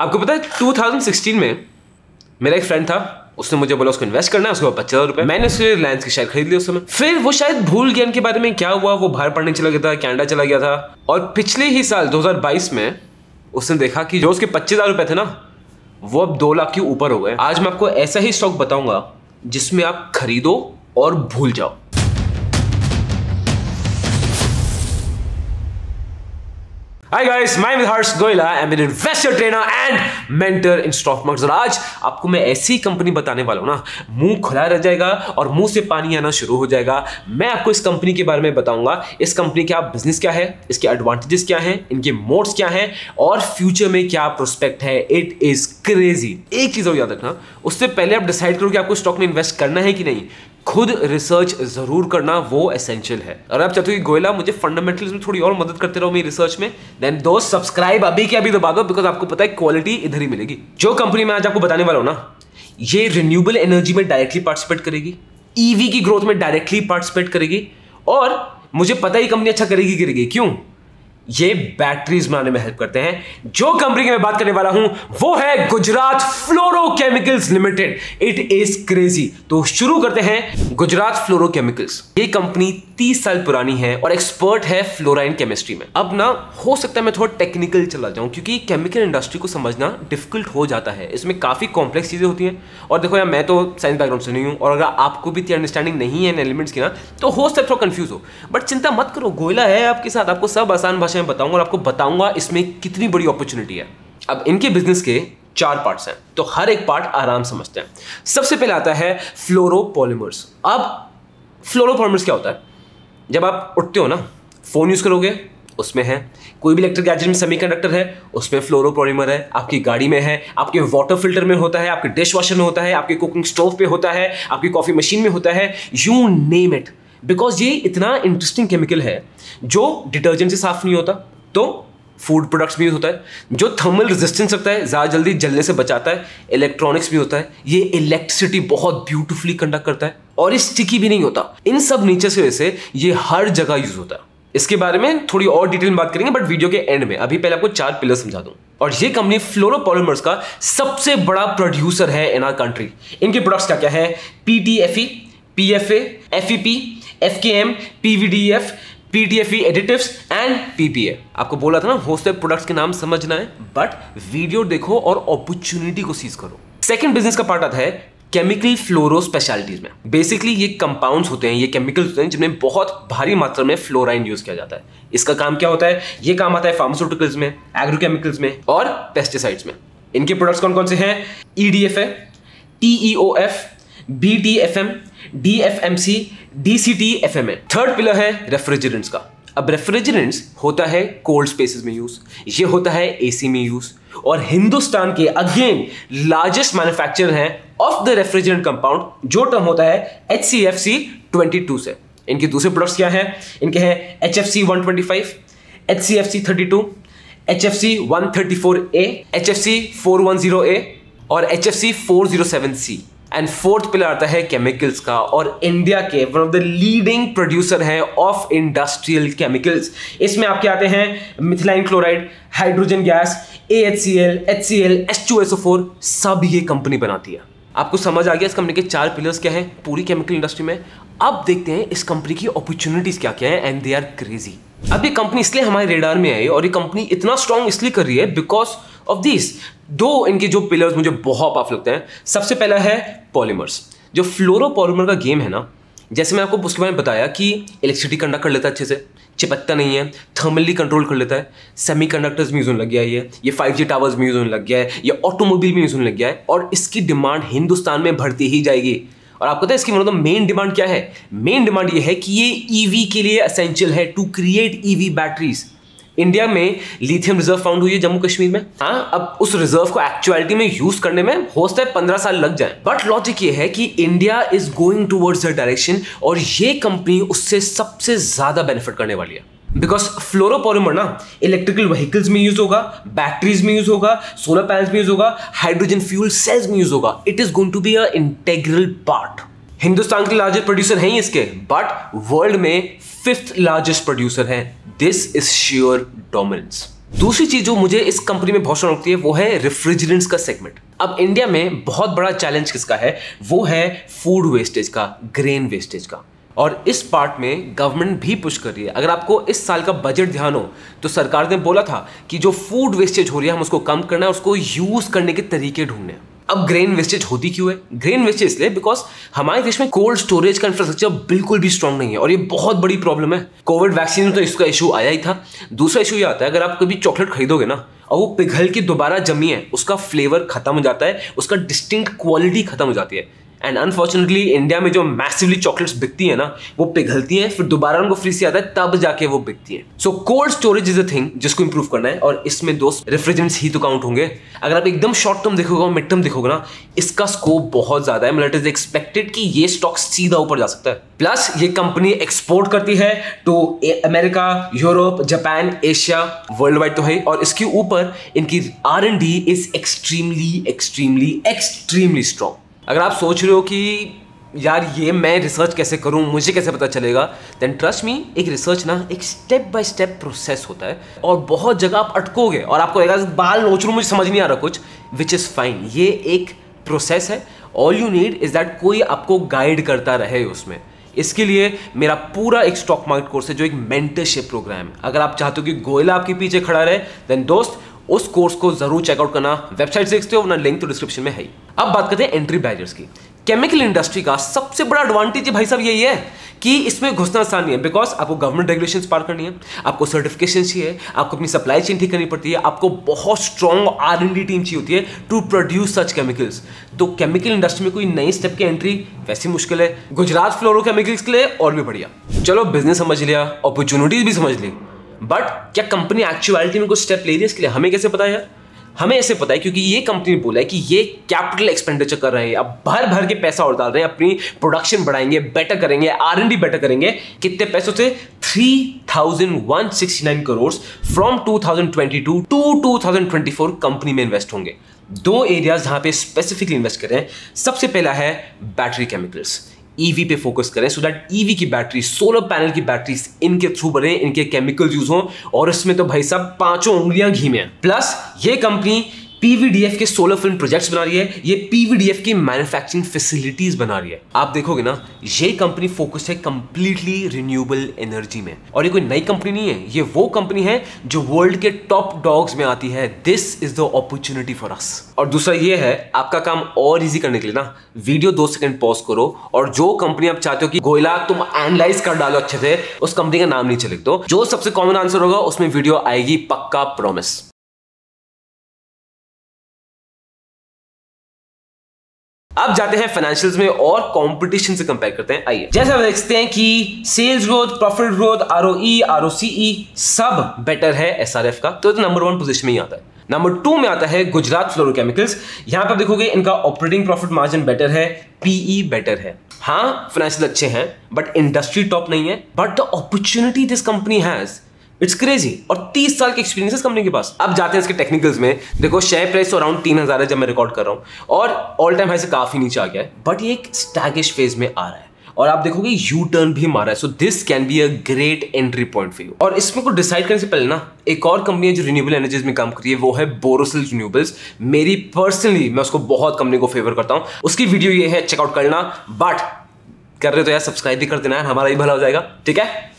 आपको पता है 2016 में मेरा एक फ्रेंड था, उसने मुझे बोला उसको इन्वेस्ट करना है, उसको 25,000 रुपये। मैंने उसके रिलायंस की शेयर खरीद ली उस समय। फिर वो शायद भूल गया इनके बारे में क्या हुआ, वो बाहर पढ़ने चला गया था, कनाडा चला गया था। और पिछले ही साल 2022 में उसने देखा कि जो उसके 25,000 रुपये थे ना, वो अब 2 लाख के ऊपर हो गए। आज मैं आपको ऐसा ही स्टॉक बताऊंगा जिसमें आप खरीदो और भूल जाओ। Hi guys, my name is Harsh Goela. I'm an investor, trainer and mentor in stock markets. और आज आपको मैं ऐसी कंपनी बताने वाला हूँ ना, मुंह खुला रह जाएगा और मुंह से पानी आना शुरू हो जाएगा। मैं आपको इस कंपनी के बारे में बताऊंगा, इस कंपनी का बिजनेस क्या है, इसके एडवांटेजेस क्या हैं, इनके मोड्स क्या हैं और फ्यूचर में क्या प्रोस्पेक्ट है। It is crazy. एक चीज और याद रखना, उससे पहले आप डिसाइड करो कि आपको स्टॉक में इन्वेस्ट करना है कि नहीं, खुद रिसर्च जरूर करना, वो एसेंशियल है। अगर आप चाहते हो कि गोयला मुझे फंडामेंटल्स में थोड़ी और मदद करते रहो मेरी रिसर्च में, देन दोस्त सब्सक्राइब अभी के अभी दबा दो, बिकॉज आपको पता है क्वालिटी इधर ही मिलेगी। जो कंपनी मैं आज आपको बताने वाला हूं ना, ये रिन्यूएबल एनर्जी में डायरेक्टली पार्टिसिपेट करेगी, ईवी की ग्रोथ में डायरेक्टली पार्टिसिपेट करेगी और मुझे पता ही कंपनी अच्छा करेगी। क्यों? ये बैटरीज बनाने में हेल्प करते हैं। जो कंपनी की मैं बात करने वाला हूं वो है Gujarat Fluorochemicals Limited. It is crazy. तो शुरू करते हैं। गुजरात फ्लोरोकेमिकल्स, ये कंपनी 30 साल पुरानी है और एक्सपर्ट है फ्लोराइन केमिस्ट्री में। अब ना, हो सकता है मैं थोड़ा टेक्निकल चला जाऊं क्योंकि केमिकल इंडस्ट्री को समझना डिफिकल्ट हो जाता है, इसमें काफी कॉम्प्लेक्स चीजें होती हैं। और देखो यार, मैं तो साइंस बैकग्राउंड से नहीं हूं और अगर आपको भी अंडरस्टैंडिंग नहीं है इन एलिमेंट्स की ना, तो हो सकता है थोड़ा कंफ्यूज हो, बट चिंता मत करो, गोयला है आपके साथ, आपको सब आसान भाषा बताऊंगा और आपको बताऊंगा इसमें कितनी बड़ी अपॉर्चुनिटी है। अब इनके बिजनेस के 4 पार्ट्स हैं, तो हर एक पार्ट आराम समझते हैं। सबसे पहले आता है फ्लोरोपॉलीमर्स। अब फ्लोरोपॉलीमर्स क्या होता है? जब आप उठते हो ना, फोन यूज करोगे उसमें है, कोई भी इलेक्ट्रिक गैजेट में सेमीकंडक्टर है उसमें फ्लोरोपॉलीमर है, आपकी गाड़ी में है, आपके वाटर फिल्टर में होता है, आपके डिश वॉशर में होता है, आपके कुकिंग स्टोव पे होता है, आपकी कॉफी मशीन में होता है, यू नेम इट। बिकॉज ये इतना इंटरेस्टिंग केमिकल है जो डिटर्जेंट से साफ नहीं होता, तो फूड प्रोडक्ट्स में यूज होता है, जो थर्मल रेजिस्टेंस रखता है, ज़्यादा जल्दी जलने से बचाता है, इलेक्ट्रॉनिक्स में होता है, ये इलेक्ट्रिसिटी बहुत ब्यूटीफुली कंडक्ट करता है और ये स्टिकी भी नहीं होता। इन सब नेचर की वजह से ये हर जगह यूज होता है। इसके बारे में थोड़ी और डिटेल में बात करेंगे बट वीडियो के एंड में, अभी पहले आपको 4 पिलर समझा दूं। और ये कंपनी फ्लोरोपॉलीमर्स का सबसे बड़ा प्रोड्यूसर है इन आर कंट्री। इनके प्रोडक्ट्स क्या क्या है? PTFE, PFA, FEP, FKM, PVDF, PTFE additives and PPA। आपको बोला था ना, होस्ट प्रोडक्ट्स के नाम समझना है बट वीडियो देखो और अपॉर्चुनिटी को सीज करो। सेकंड बिजनेस का पार्ट आता है केमिकल फ्लोरो स्पेशलिटीज में। बेसिकली ये कंपाउंड्स होते हैं, ये केमिकल्स होते हैं जिनमें बहुत भारी मात्रा में फ्लोराइन यूज किया जाता है। इसका काम क्या होता है? ये काम आता है फार्मास्यूटिकल्स में, एग्रोकेमिकल्स में और पेस्टिसाइड्स में। इनके प्रोडक्ट्स कौन कौन से हैं? EDF है, TEOF, BTFM, DFMC, DCTFMA। Third pillar है रेफ्रिजरेंट्स का। अब रेफ्रिजरेंट्स होता है कोल्ड स्पेसेस में यूज, ये होता है AC में यूज और हिंदुस्तान के अगेन लार्जेस्ट मैन्युफैक्चरर हैं ऑफ द रेफ्रिजरेंट कंपाउंड, जो टर्म होता है HCFC 22 से। इनके दूसरे प्रोडक्ट्स क्या हैं? इनके हैं HFC 125, HCFC 32, HFC 134a, HFC 410a और HFC 407c। And fourth pillar आता है केमिकल्स का और इंडिया के one of the leading producer है ऑफ इंडस्ट्रियल केमिकल्स। इसमें आपके आते हैं methylene chloride, hydrogen gas, AHCl, HCl, H2SO4, सब ये कंपनी बनाती है। आपको समझ आ गया इस कंपनी के 4 पिलर्स क्या हैं पूरी केमिकल इंडस्ट्री में। अब देखते हैं इस कंपनी की अपॉर्चुनिटीज क्या क्या है एंड दे आर क्रेजी। अब ये कंपनी इसलिए हमारे रेडार में आई और ये कंपनी इतना स्ट्रॉन्ग इसलिए कर रही है बिकॉज ऑफ दिस दो इनके जो पिलर्स मुझे बहुत पावरफुल लगते हैं। सबसे पहला है पॉलीमर्स। जो फ्लोरोपॉलीमर का गेम है ना, जैसे मैं आपको उसके बारे में बताया कि इलेक्ट्रिसिटी कंडक्ट कर लेता है अच्छे से, चिपकता नहीं है, थर्मली कंट्रोल कर लेता है, सेमीकंडक्टर्स में यूज होने लग गया है, ये 5G टावर्स में यूज होने लग गया है, ये ऑटोमोबाइल में यूज होने लग गया है और इसकी डिमांड हिंदुस्तान में बढ़ती ही जाएगी। और आपको पता है इसकी मतलब मेन डिमांड क्या है? मेन डिमांड ये है कि ये ईवी के लिए एसेंशियल है to create EV batteries. India में लिथियम रिजर्व फाउंड हुई है जम्मू कश्मीर में। हाँ, अब उस रिजर्व को एक्चुअलिटी में यूज करने में हो सकता है 15 साल लग जाए, बट लॉजिक ये है कि India is going towards the direction और ये कंपनी उससे सबसे ज्यादा बेनिफिट करने वाली है। बिकॉज फ्लोरोपॉलीमर ना इलेक्ट्रिकल व्हीकल्स में यूज होगा, बैटरीज में यूज होगा, सोलर पैनल्स में यूज होगा, हाइड्रोजन फ्यूल सेल्स में यूज होगा। It is going to be a integral part. Hindustan के लार्जेस्ट प्रोड्यूसर हैं इसके, बट वर्ल्ड में फिफ्थ लार्जेस्ट प्रोड्यूसर है। This is share dominance. दूसरी चीज जो मुझे इस कंपनी में बहुत शौक लगती है वो है रेफ्रिजरेंट्स का सेगमेंट। अब इंडिया में बहुत बड़ा चैलेंज किसका है, वो है फूड वेस्टेज का, ग्रेन वेस्टेज का, और इस पार्ट में गवर्नमेंट भी पुश कर रही है। अगर आपको इस साल का बजट ध्यान हो तो सरकार ने बोला था कि जो फूड वेस्टेज हो रही है हम उसको कम करना है, उसको यूज करने के तरीके ढूंढने हैं। अब ग्रेन वेस्टेज होती क्यों है? ग्रेन वेस्टेज इसलिए बिकॉज हमारे देश में कोल्ड स्टोरेज का इंफ्रास्ट्रक्चर बिल्कुल भी स्ट्रांग नहीं है, और ये बहुत बड़ी प्रॉब्लम है। कोविड वैक्सीन में तो इसका इशू आया ही था। दूसरा इशू ये आता है, अगर आप कभी चॉकलेट खरीदोगे ना और वो पिघल के दोबारा जमी है, उसका फ्लेवर खत्म हो जाता है, उसका डिस्टिंक्ट क्वालिटी खत्म हो जाती है। एंड अनफॉर्चुनेटली इंडिया में जो मैसिवली चॉकलेट्स बिकती है ना, वो पिघलती है, फिर दोबारा उनको फ्रीज से आता है, तब जाके वो बिकती है। So cold storage is a thing जिसको इंप्रूव करना है, और इसमें दोस्त रेफ्रिजरेंट्स ही तो काउंट होंगे। अगर आप एकदम शॉर्ट टर्म देखोगे और मिड टर्म देखोगे ना, इसका स्कोप बहुत ज्यादा है। मतलब इट इज एक्सपेक्टेड कि ये स्टॉक सीधा ऊपर जा सकता है। प्लस ये कंपनी एक्सपोर्ट करती है to America, Europe, Japan, Asia, world wide तो है, और इसके ऊपर इनकी R&D इज एक्सट्रीमली स्ट्रॉन्ग। अगर आप सोच रहे हो कि यार ये मैं रिसर्च कैसे करूं, मुझे कैसे पता चलेगा, देन ट्रस्ट मी, एक रिसर्च ना एक स्टेप बाय स्टेप प्रोसेस होता है, और बहुत जगह आप अटकोगे और आपको लगेगा बाल नोच रहा हूं, मुझे समझ नहीं आ रहा कुछ, विच इज़ फाइन। ये एक प्रोसेस है। All you need is that कोई आपको गाइड करता रहे उसमें। इसके लिए मेरा पूरा एक स्टॉक मार्केट कोर्स है जो एक मेंटरशिप प्रोग्राम है। अगर आप चाहते हो कि गोयला आपके पीछे खड़ा रहे, देन दोस्त उस कोर्स को जरूर चेकआउट करना। वेबसाइट देखते हो ना, लिंक तो डिस्क्रिप्शन में है ही। अब बात करते हैं एंट्री बैरियर्स की। केमिकल इंडस्ट्री का सबसे बड़ा एडवांटेज भाई साहब यही है कि इसमें घुसना आसान है, बिकॉज आपको गवर्नमेंट रेगुलेशंस पार करनी है, आपको सर्टिफिकेशन चाहिए, आपको अपनी सप्लाई चेन ठीक करनी पड़ती है, आपको बहुत स्ट्रॉन्ग R&D टीम चाहिए होती है टू प्रोड्यूस सच केमिकल्स। तो केमिकल इंडस्ट्री में कोई नई स्टेप की एंट्री वैसी मुश्किल है, गुजरात फ्लोरोकेमिकल्स के लिए और भी बढ़िया। चलो बिजनेस समझ लिया, अपॉर्चुनिटीज भी समझ ली, बट क्या कंपनी एक्चुअलिटी में कुछ स्टेप ले रही है इसके लिए हमें कैसे पता है यार? हमें ऐसे पता है क्योंकि ये कंपनी ने बोला है कि ये कैपिटल एक्सपेंडिचर कर रहे हैं, अब भर के पैसा और डाल रहे हैं, अपनी प्रोडक्शन बढ़ाएंगे, बेटर करेंगे, R&D बेटर करेंगे। कितने पैसों से? 3,169 करोड़ फ्रॉम 2022 टू 2024 कंपनी में इन्वेस्ट होंगे। दो एरियाज जहां पे स्पेसिफिकली इन्वेस्ट कर रहे हैं, सबसे पहला है बैटरी केमिकल्स। ईवी पे फोकस करें सो दैट ईवी की बैटरी, सोलर पैनल की बैटरीज, इनके थ्रू बने, इनके केमिकल यूज हों, और इसमें तो भाई साहब पांचों उंगलियां घी में। प्लस ये कंपनी PVDF के सोलर फिल्म प्रोजेक्ट्स बना रही है, ये PVDF की मैन्युफैक्चरिंग फैसिलिटीज बना रही है। आप देखोगे ना ये कंपनी फोकस्ड है कंप्लीटली रिन्यूएबल एनर्जी में, और ये कोई नई कंपनी नहीं है, ये वो कंपनी है जो वर्ल्ड के टॉप डॉग्स में आती है। This is the opportunity for us. और दूसरा ये है, आपका काम और इजी करने के लिए ना वीडियो 2 सेकंड पॉज करो, और जो कंपनी आप चाहते हो कि गोयला तुम एनालाइज कर डालो अच्छे से, उस कंपनी का नाम नीचे लिख दो, जो सबसे कॉमन आंसर होगा उसमें वीडियो आएगी, पक्का प्रॉमिस। अब जाते हैं फाइनेंशियल्स में और कंपटीशन से कंपेयर करते हैं। आइए, जैसे हम देखते हैं कि sales growth, profit growth, ROE, ROCE सब बेटर है SRF का, तो नंबर 1 पोजीशन में ही आता है। नंबर 2 में आता है गुजरात फ्लोरोकेमिकल्स। यहां पर देखोगे इनका ऑपरेटिंग प्रॉफिट मार्जिन बेटर है, PE बेटर है। हाँ फाइनेंशियल अच्छे हैं बट इंडस्ट्री टॉप नहीं है, but the opportunity this company has, it's crazy, और 30 साल के एक्सपीरियंस है कंपनी के पास। अब जाते हैं इसके टेक्निकल्स में। देखो शेयर प्राइस अराउंड 3000 है जब मैं रिकॉर्ड कर रहा हूं, और ऑल टाइम हाई से काफी नीचे आ गया है, बट ये एक स्टैगिश फेज में आ रहा है, और आप देखोगे यू टर्न भी मारा है। So this can be a great entry point for you. और इसमें को डिसाइड करने से पहले ना एक और कंपनी है जो रिन्यूएबल एनर्जीज में काम कर रही है, वो है बोरोसिल रिन्यूएबल्स। मेरी पर्सनली मैं उसको बहुत कंपनी को फेवर करता हूँ, उसकी वीडियो ये है, चेकआउट करना। बट कर रहे तो यार सब्सक्राइब भी कर देना, हमारा भी भला हो जाएगा। ठीक है।